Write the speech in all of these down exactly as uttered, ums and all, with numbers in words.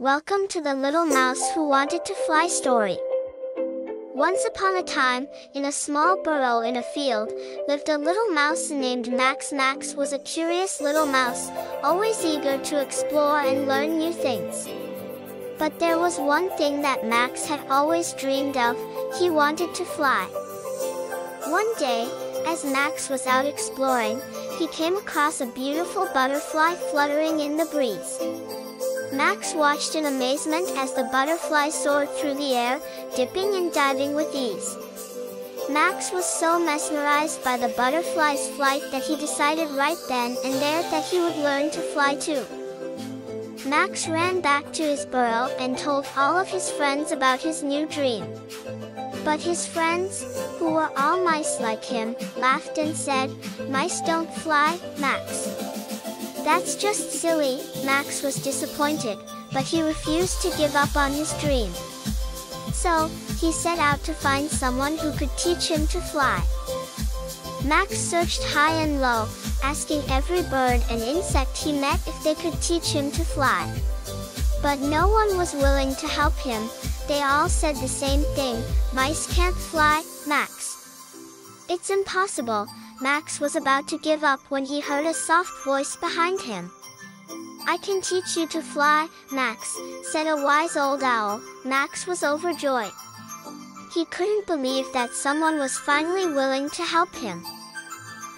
Welcome to the Little Mouse Who Wanted to Fly story. Once upon a time, in a small burrow in a field, lived a little mouse named Max. Max was a curious little mouse, always eager to explore and learn new things. But there was one thing that Max had always dreamed of: he wanted to fly. One day, as Max was out exploring, he came across a beautiful butterfly fluttering in the breeze. Max watched in amazement as the butterfly soared through the air, dipping and diving with ease. Max was so mesmerized by the butterfly's flight that he decided right then and there that he would learn to fly too. Max ran back to his burrow and told all of his friends about his new dream. But his friends, who were all mice like him, laughed and said, "Mice don't fly, Max. That's just silly." Max was disappointed, but he refused to give up on his dream. So, he set out to find someone who could teach him to fly. Max searched high and low, asking every bird and insect he met if they could teach him to fly. But no one was willing to help him. They all said the same thing: "Mice can't fly, Max. It's impossible." Max was about to give up when he heard a soft voice behind him. "I can teach you to fly, Max," said a wise old owl. Max was overjoyed. He couldn't believe that someone was finally willing to help him.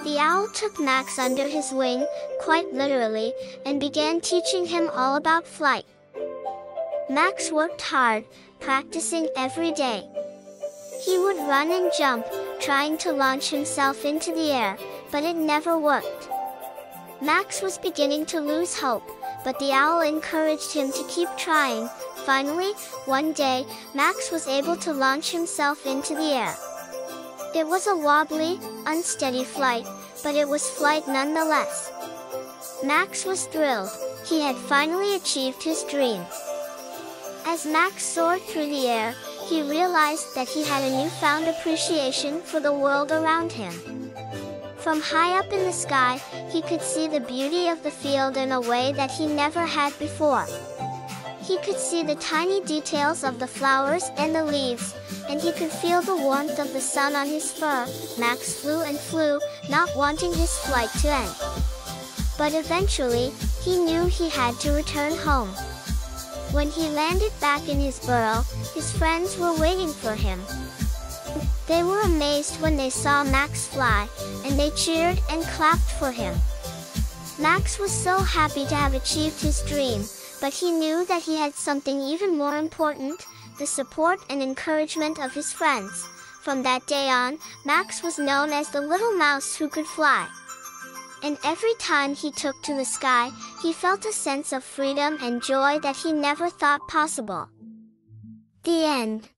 The owl took Max under his wing, quite literally, and began teaching him all about flight. Max worked hard, practicing every day. He would run and jump, trying to launch himself into the air, but it never worked. Max was beginning to lose hope, but the owl encouraged him to keep trying. Finally, one day, Max was able to launch himself into the air. It was a wobbly, unsteady flight, but it was flight nonetheless. Max was thrilled. He had finally achieved his dream. As Max soared through the air, he realized that he had a newfound appreciation for the world around him. From high up in the sky, he could see the beauty of the field in a way that he never had before. He could see the tiny details of the flowers and the leaves, and he could feel the warmth of the sun on his fur. Max flew and flew, not wanting his flight to end. But eventually, he knew he had to return home. When he landed back in his burrow, his friends were waiting for him. They were amazed when they saw Max fly, and they cheered and clapped for him. Max was so happy to have achieved his dream, but he knew that he had something even more important: the support and encouragement of his friends. From that day on, Max was known as the little mouse who could fly. And every time he took to the sky, he felt a sense of freedom and joy that he never thought possible. The end.